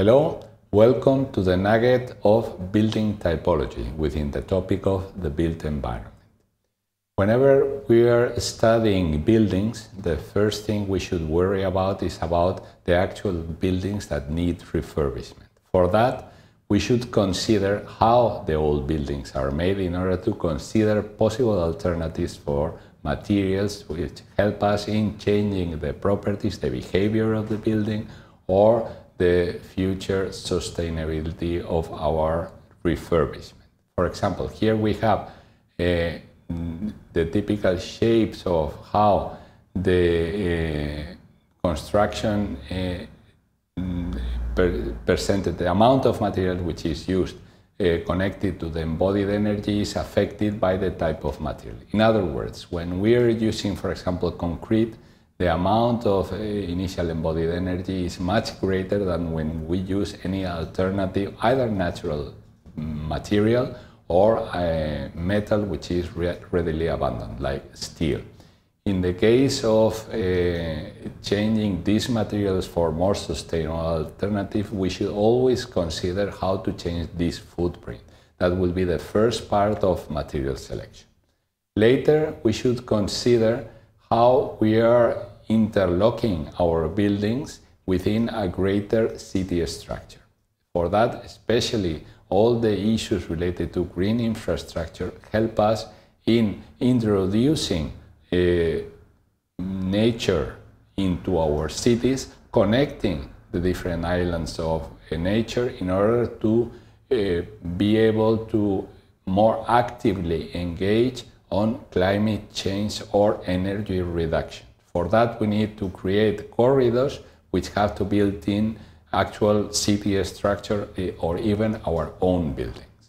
Hello, welcome to the nugget of building typology within the topic of the built environment. Whenever we are studying buildings, the first thing we should worry about is about the actual buildings that need refurbishment. For that, we should consider how the old buildings are made in order to consider possible alternatives for materials which help us in changing the properties, the behavior of the building, or the future sustainability of our refurbishment. For example, here we have the typical shapes of how the construction percentage, the amount of material which is used connected to the embodied energy is affected by the type of material. In other words, when we are using, for example, concrete, the amount of initial embodied energy is much greater than when we use any alternative, either natural material or a metal which is readily abundant, like steel. In the case of changing these materials for more sustainable alternatives, we should always consider how to change this footprint. That will be the first part of material selection. Later, we should consider how we are interlocking our buildings within a greater city structure. For that, especially all the issues related to green infrastructure help us in introducing nature into our cities, connecting the different islands of nature in order to be able to more actively engage on climate change or energy reduction. For that, we need to create corridors which have to build in actual city structure or even our own buildings.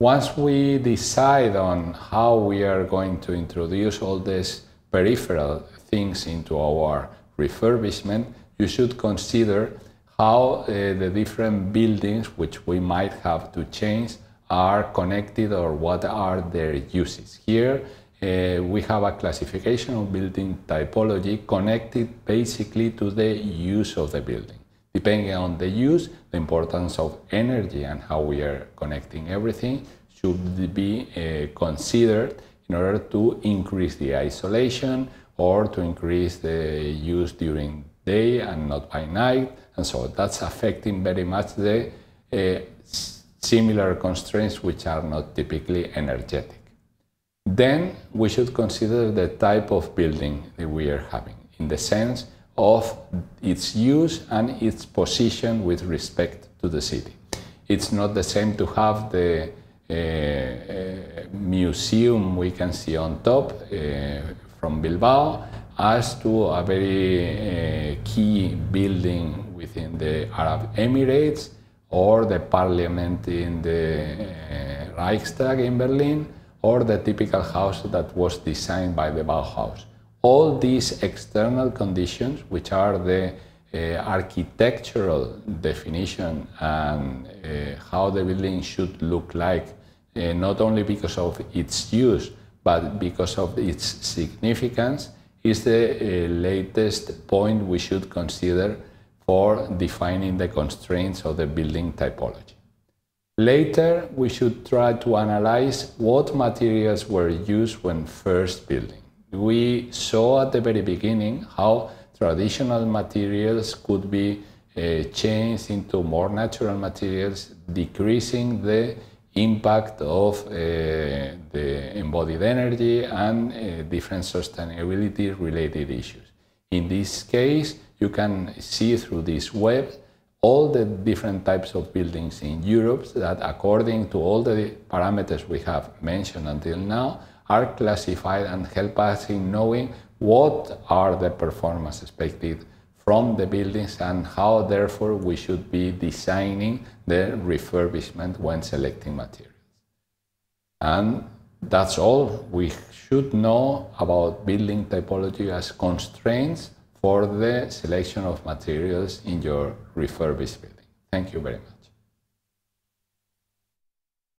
Once we decide on how we are going to introduce all these peripheral things into our refurbishment, you should consider how the different buildings which we might have to change are connected or what are their uses. Here we have a classification of building typology connected basically to the use of the building. Depending on the use, the importance of energy and how we are connecting everything should be considered in order to increase the isolation or to increase the use during day and not by night, and so that's affecting very much the similar constraints which are not typically energetic. Then we should consider the type of building that we are having in the sense of its use and its position with respect to the city. It's not the same to have the museum we can see on top from Bilbao as to a very key building within the Arab Emirates, or the parliament in the Reichstag in Berlin, or the typical house that was designed by the Bauhaus. All these external conditions, which are the architectural definition and how the building should look like, not only because of its use, but because of its significance, is the latest point we should consider for defining the constraints of the building typology. Later, we should try to analyze what materials were used when first building. We saw at the very beginning how traditional materials could be changed into more natural materials, decreasing the impact of the embodied energy and different sustainability-related issues. In this case, you can see through this web all the different types of buildings in Europe that, according to all the parameters we have mentioned until now, are classified and help us in knowing what are the performance expected from the buildings and how, therefore, we should be designing the refurbishment when selecting materials. And that's all we should know about building typology as constraints for the selection of materials in your refurbished building. Thank you very much.